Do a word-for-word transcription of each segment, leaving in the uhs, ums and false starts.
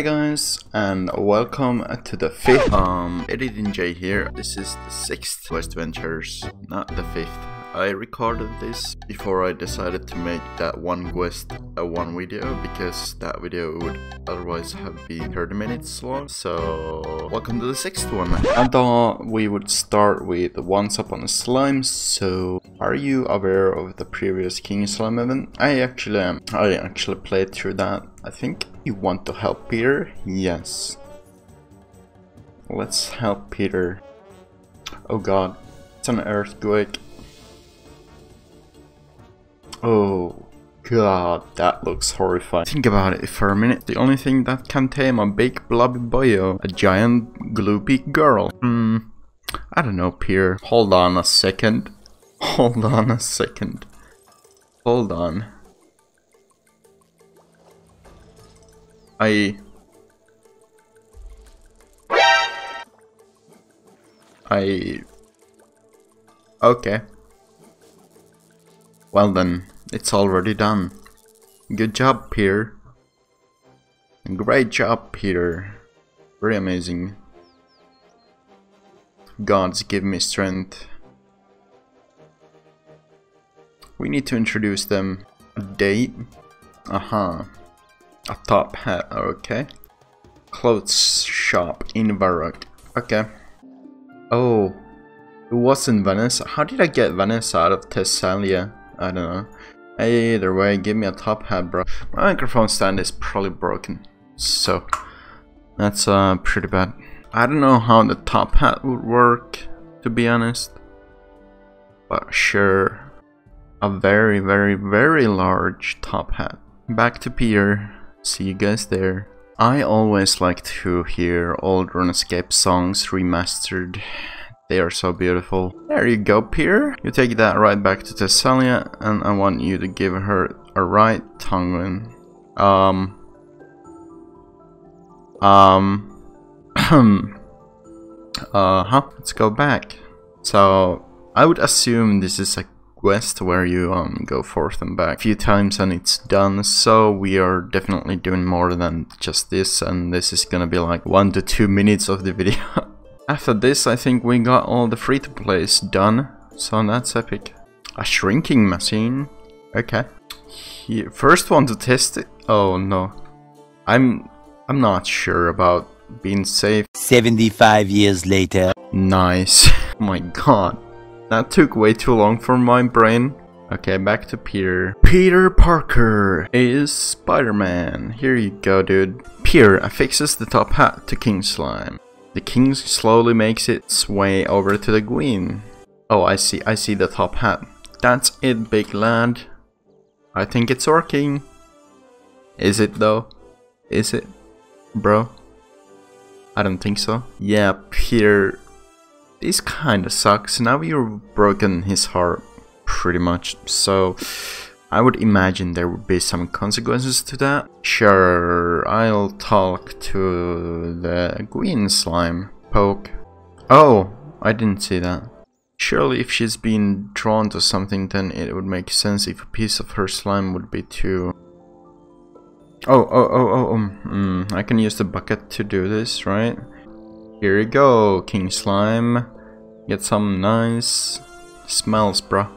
Hi guys, and welcome to the fifth. Um, Editing J here. This is the sixth Questventures, not the fifth. I recorded this before I decided to make that one quest a one video, because that video would otherwise have been thirty minutes long. So welcome to the sixth one. I thought we would start with Once Upon a Slime. So are you aware of the previous King Slime event? I actually am. I actually played through that. I think you want to help Peter? Yes. Let's help Peter. Oh god, it's an earthquake. Oh god, that looks horrifying. Think about it for a minute. The only thing that can tame a big blobby boyo, a giant gloopy girl. Hmm, I don't know, Pierre. Hold on a second. Hold on a second. Hold on. I... I... Okay. Well then, it's already done. Good job, Peter. Great job, Peter. Very amazing. Gods, give me strength. We need to introduce them. A date? Aha. Uh-huh. A top hat, okay. Clothes shop in Varrock. Okay. Oh. It was in Venice. How did I get Venice out of Thessalia? I don't know. Either way, give me a top hat, bro. My microphone stand is probably broken, so that's uh, pretty bad. I don't know how the top hat would work, to be honest. But sure, a very, very, very large top hat. Back to Pierre. See you guys there. I always like to hear old RuneScape songs remastered. They are so beautiful. There you go, Pierre. You take that right back to Thessalia, and I want you to give her a right tongue win. Um. Um. uh huh. Let's go back. So I would assume this is a quest where you um go forth and back a few times and it's done. So we are definitely doing more than just this, and this is gonna be like one to two minutes of the video. After this, I think we got all the free-to-plays done, so that's epic. A shrinking machine? Okay. Here, first one to test it. Oh no, I'm I'm not sure about being safe. seventy-five years later. Nice. Oh my god, that took way too long for my brain. Okay, back to Peter. Peter Parker is Spider-Man. Here you go, dude. Peter affixes the top hat to King Slime. The king slowly makes its way over to the queen. Oh, I see, I see the top hat. That's it, big lad. I think it's working. Is it though? Is it? Bro? I don't think so. Yeah, Peter. This kinda sucks. Now you've broken his heart, pretty much. So, I would imagine there would be some consequences to that. Sure, I'll talk to the Queen Slime. Poke. Oh, I didn't see that. Surely if she's been drawn to something, then it would make sense if a piece of her slime would be too... Oh, oh, oh, oh, um, mm, I can use the bucket to do this, right? Here you go, King Slime. Get some nice smells, bruh.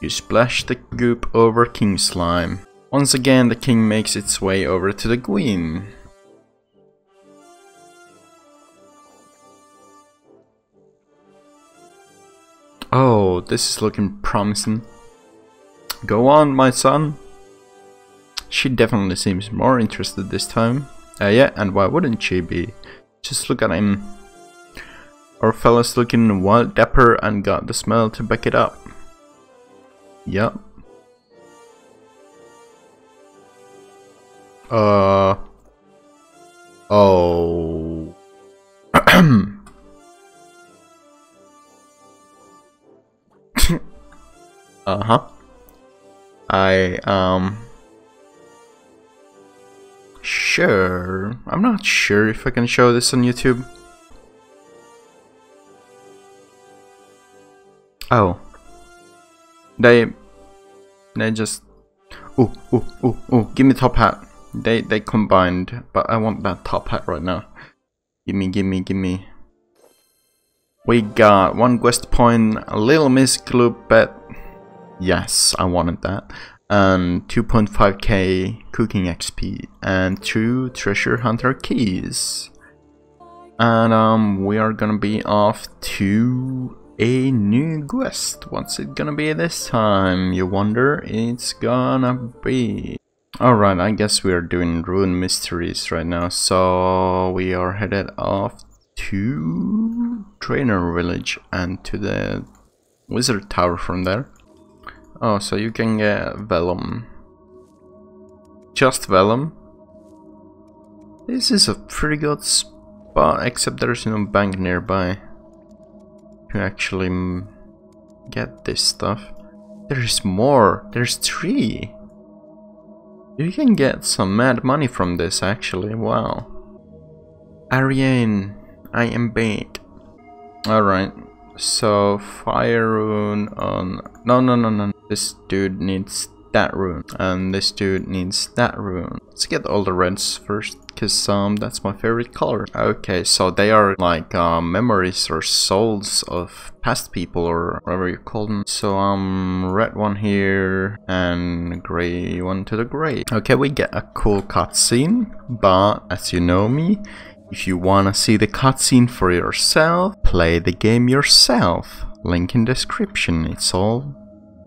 You splash the goop over King Slime. Once again, the king makes its way over to the queen. Oh, this is looking promising. Go on, my son. She definitely seems more interested this time. Uh, yeah, and why wouldn't she be? Just look at him. Our fella's looking wild dapper and got the smell to back it up. Yep. Uh. Oh. uh-huh. I, um. Sure. I'm not sure if I can show this on YouTube. Oh. They. They just. Ooh, ooh, ooh, ooh. Give me top hat. They they combined, but I want that top hat right now. Gimme, gimme, gimme. We got one quest point, a little miss clue bet. Yes, I wanted that. And two point five K cooking X P and two treasure hunter keys. And um, we are gonna be off to a new quest. What's it gonna be this time? You wonder? It's gonna be. Alright, I guess we are doing Rune Mysteries right now. So we are headed off to Trainer Village and to the Wizard Tower from there. Oh, so you can get Vellum. Just Vellum. This is a pretty good spot, except there's no bank nearby to actually get this stuff. There's more! There's three! You can get some mad money from this, actually, wow. Ariane, I am bait. Alright, so fire rune on... No, no, no, no, this dude needs that rune, and this dude needs that rune. Let's get all the reds first, because um, that's my favorite color. Okay, so they are like uh, memories or souls of past people or whatever you call them. So um, red one here and grey one to the grey. Okay, we get a cool cutscene, but as you know me, if you wanna see the cutscene for yourself, play the game yourself. Link in description. It's all,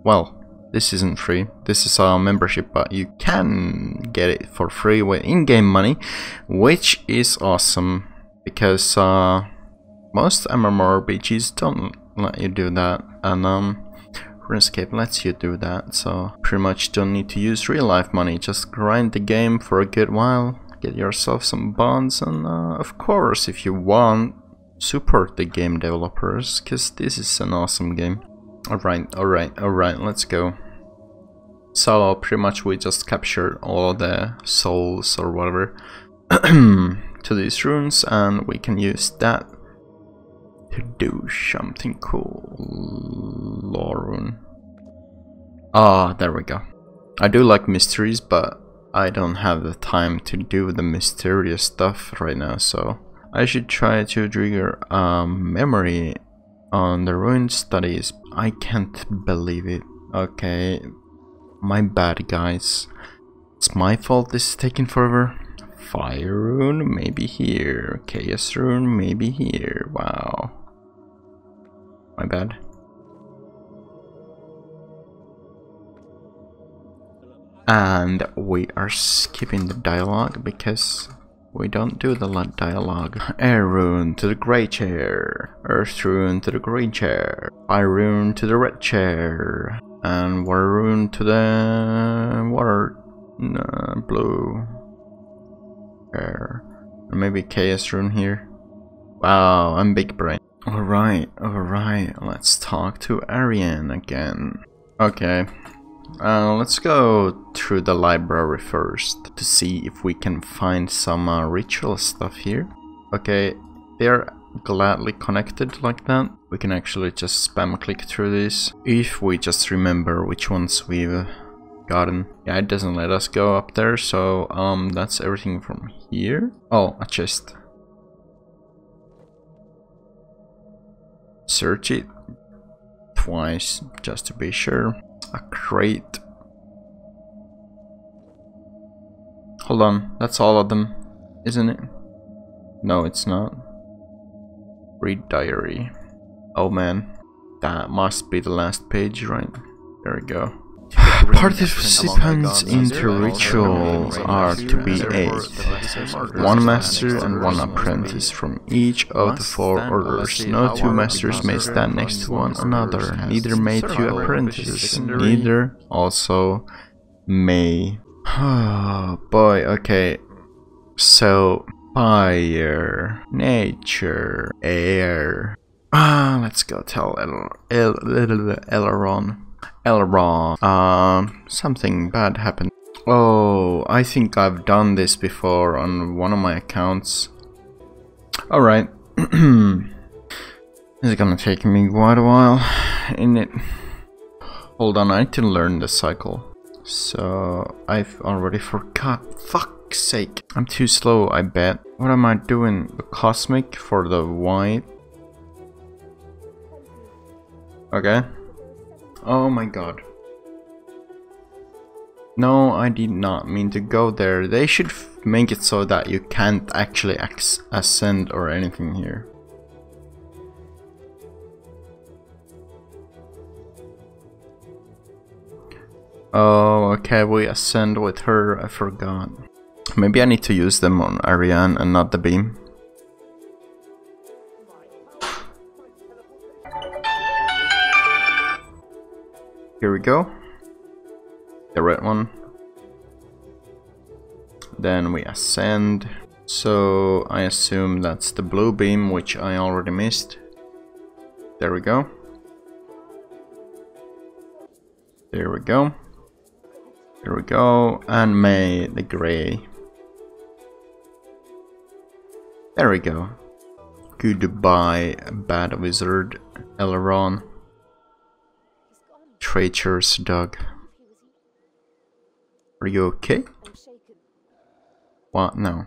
well, this isn't free, this is our membership, but you can get it for free with in-game money, which is awesome, because uh, most MMORPGs don't let you do that, and um, RuneScape lets you do that, so pretty much don't need to use real-life money, just grind the game for a good while, get yourself some bonds, and uh, of course, if you want, support the game developers, because this is an awesome game. Alright, alright, alright, let's go. So pretty much we just captured all the souls or whatever to these runes, and we can use that to do something cool. Lore rune. Ah, there we go. I do like mysteries, but I don't have the time to do the mysterious stuff right now, so I should try to trigger a memory on the ruined studies. I can't believe it. Okay. My bad, guys. It's my fault this is taking forever. Fire rune, maybe here. Chaos rune, maybe here. Wow. My bad. And we are skipping the dialogue because we don't do the dialogue. Air rune to the grey chair. Earth rune to the green chair. Fire rune to the red chair. And water rune to the water no, blue chair. Or maybe chaos rune here. Wow, I'm big brain. Alright, alright, let's talk to Ariane again. Okay, uh, let's go through the library first to see if we can find some uh, ritual stuff here. Okay, they're gladly connected like that. We can actually just spam click through this if we just remember which ones we've gotten. Yeah, it doesn't let us go up there, so um that's everything from here. Oh, a chest. Search it twice just to be sure. A crate. Hold on, that's all of them, isn't it? No, it's not. Read diary. Oh man, that must be the last page, right? There we go. Participants into rituals are to be eight. One master and one apprentice from each of the four orders. No two masters may stand next to one another. Neither may two apprentices. Neither also may. Oh boy, okay. So. Fire, nature, air. Ah, let's go tell El El Eleron. Elrond. Um, something bad happened. Oh, I think I've done this before on one of my accounts. All right, this is gonna take me quite a while, isn't it? Hold on, I need to learn the cycle. So I've already forgot. Fuck. frick's sake. I'm too slow, I bet. What am I doing? The cosmic for the white. Okay. Oh my god. No, I did not mean to go there. They should f make it so that you can't actually ac ascend or anything here. Oh, okay, we ascend with her, I forgot. Maybe I need to use them on Ariane and not the beam. Here we go. The red one. Then we ascend. So I assume that's the blue beam, which I already missed. There we go. There we go. There we go. And May the gray. There we go. Goodbye, bad wizard, Elrond. Traitorous dog. Are you okay? What? No.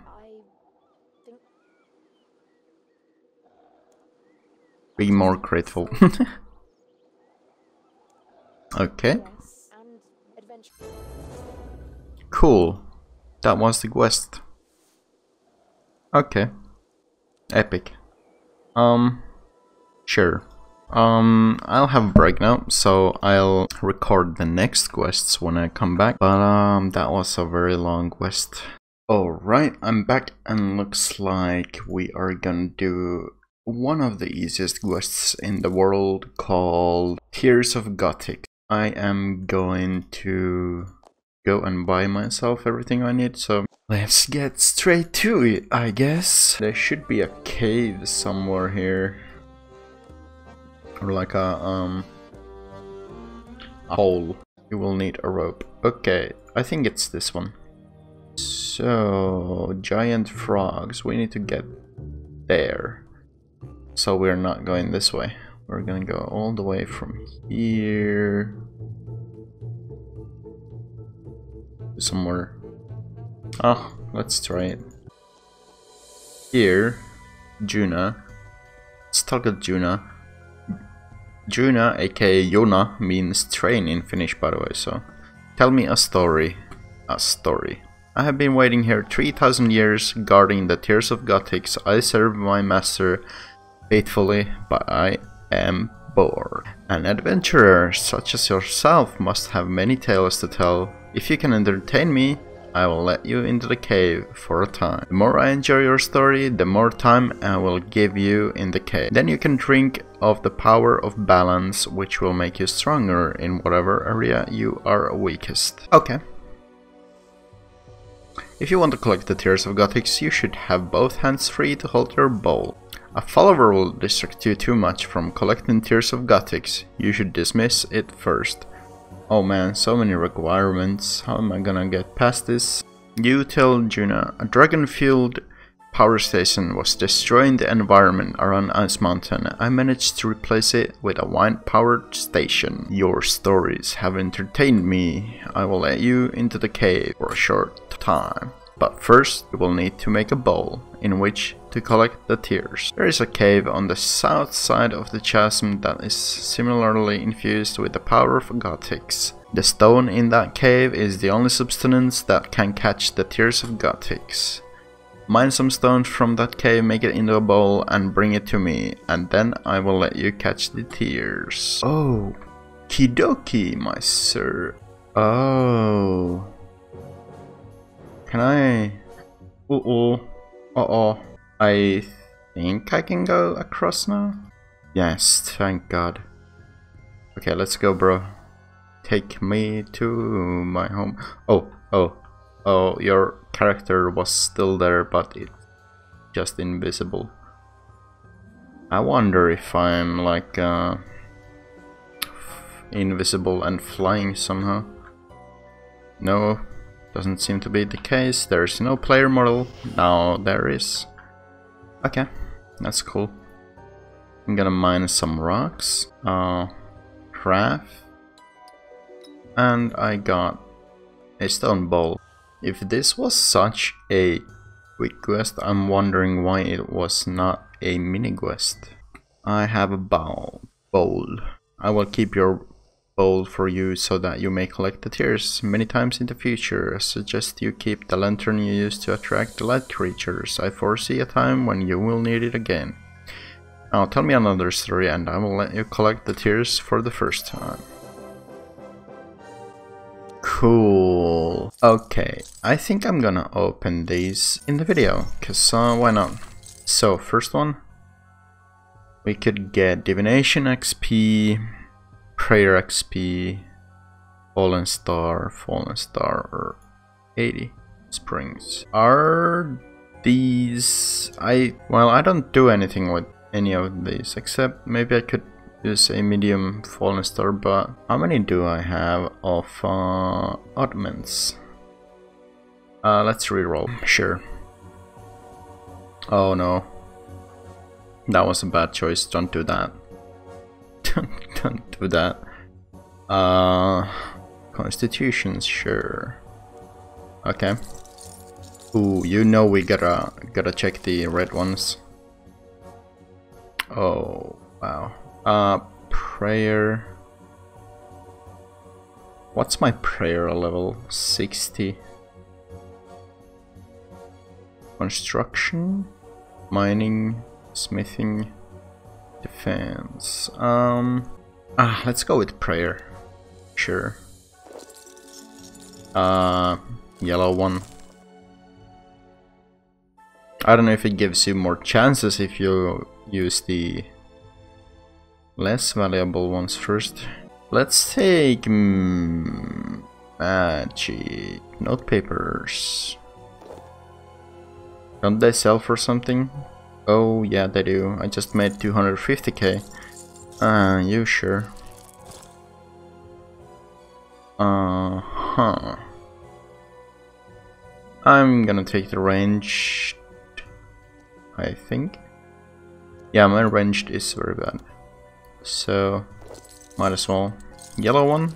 Be more grateful. Okay. Cool. That was the quest. Okay. Epic. Um. Sure. Um, I'll have a break now, so I'll record the next quests when I come back, but um, that was a very long quest. Alright, I'm back and looks like we are gonna do one of the easiest quests in the world called Tears of Gothic. I am going to go and buy myself everything I need, so let's get straight to it, I guess. There should be a cave somewhere here. Or like a, um, a hole. You will need a rope. Okay, I think it's this one. So, giant frogs. We need to get there. So we're not going this way. We're gonna go all the way from here. Somewhere. Ah, oh, let's try it. Here, Juna. Let's talk to Juna. Juna, aka Juna, means train in Finnish, by the way, so... Tell me a story. A story. I have been waiting here three thousand years, guarding the Tears of Gothics. I serve my master faithfully, but I am bored. An adventurer such as yourself must have many tales to tell. If you can entertain me, I will let you into the cave for a time. The more I enjoy your story, the more time I will give you in the cave. Then you can drink of the power of balance, which will make you stronger in whatever area you are weakest. Okay. If you want to collect the Tears of Gothics, you should have both hands free to hold your bowl. A follower will distract you too much from collecting Tears of Gothics. You should dismiss it first. Oh man, so many requirements. How am I gonna get past this? You tell Juna. A dragon-fueled power station was destroying the environment around Ice Mountain. I managed to replace it with a wind-powered station. Your stories have entertained me. I will let you into the cave for a short time. But first, you will need to make a bowl in which to collect the tears. There is a cave on the south side of the chasm that is similarly infused with the power of Gothics. The stone in that cave is the only substance that can catch the Tears of Gothics. Mine some stones from that cave, make it into a bowl and bring it to me, and then I will let you catch the tears. Oh, kidoki, my sir. Oh. Can I? Uh-oh. Uh-oh. I think I can go across now? Yes, thank god. Okay, let's go, bro. Take me to my home. Oh, oh, oh, your character was still there, but it's just invisible. I wonder if I'm like uh, invisible and flying somehow. No. Doesn't seem to be the case. There's no player model. Now there is. Okay, that's cool. I'm gonna mine some rocks. Uh, craft. And I got a stone bowl. If this was such a quick quest, I'm wondering why it was not a mini quest. I have a bowl. bowl. I will keep your bowl for you so that you may collect the tears many times in the future. I suggest you keep the lantern you used to attract the light creatures. I foresee a time when you will need it again. Now tell me another story and I will let you collect the tears for the first time. Cool. Okay, I think I'm gonna open these in the video, cause uh, why not? So first one, we could get Divination X P, Prayer X P, Fallen Star, Fallen Star, or eighty Springs. Are these... I... well, I don't do anything with any of these, except maybe I could use a medium Fallen Star, but how many do I have of uh, oddments? Uh, let's reroll, sure. Oh no. That was a bad choice, don't do that. Don't do that. Uh, Constitutions, sure. Okay. Ooh, you know we gotta gotta check the red ones. Oh wow. Uh, prayer. What's my prayer level? sixty. Construction, mining, smithing, defense. Um, ah, let's go with prayer. Sure. Uh, yellow one. I don't know if it gives you more chances if you use the less valuable ones first. Let's take mm, magic notepapers. Don't they sell for something? Oh yeah, they do. I just made two hundred fifty K. Uh, you sure? Uh huh. I'm gonna take the range, I think. Yeah, my ranged is very bad, so might as well. Yellow one.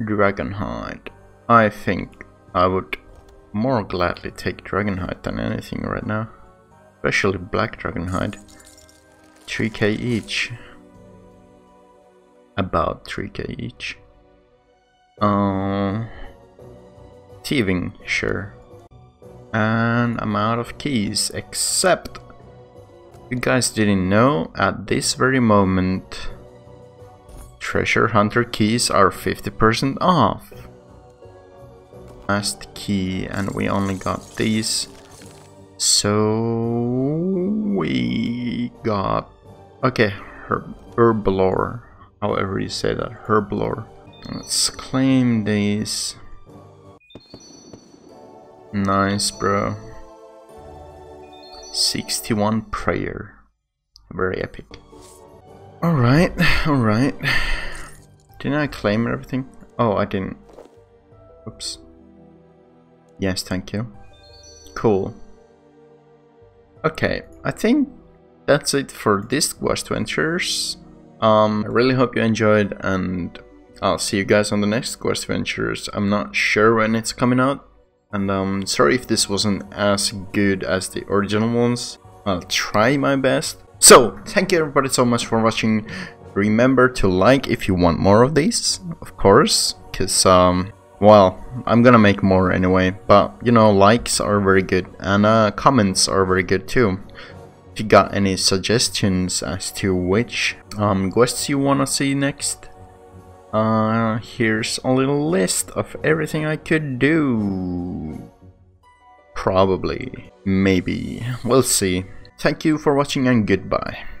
Dragonhide. I think I would more gladly take Dragonhide than anything right now. Especially black Dragonhide. three K each. About three K each. Uh, thieving, sure. And I'm out of keys, except you guys didn't know, at this very moment treasure hunter keys are fifty percent off. Last key, and we only got these, so we got, okay, herb, herblore, however you say that, herblore. Let's claim these. Nice, bro. sixty-one prayer. Very epic. Alright, alright. Didn't I claim everything? Oh, I didn't. Oops. Yes, thank you. Cool. Okay, I think that's it for this Questventures. Um, I really hope you enjoyed, and I'll see you guys on the next Questventures. I'm not sure when it's coming out. And um, sorry if this wasn't as good as the original ones. I'll try my best. So, thank you everybody so much for watching. Remember to like if you want more of these, of course. Cause, um, well, I'm gonna make more anyway. But, you know, likes are very good. And uh, comments are very good too. If you got any suggestions as to which um, quests you wanna see next. Uh, here's a little list of everything I could do. Probably. Maybe. We'll see. Thank you for watching and goodbye.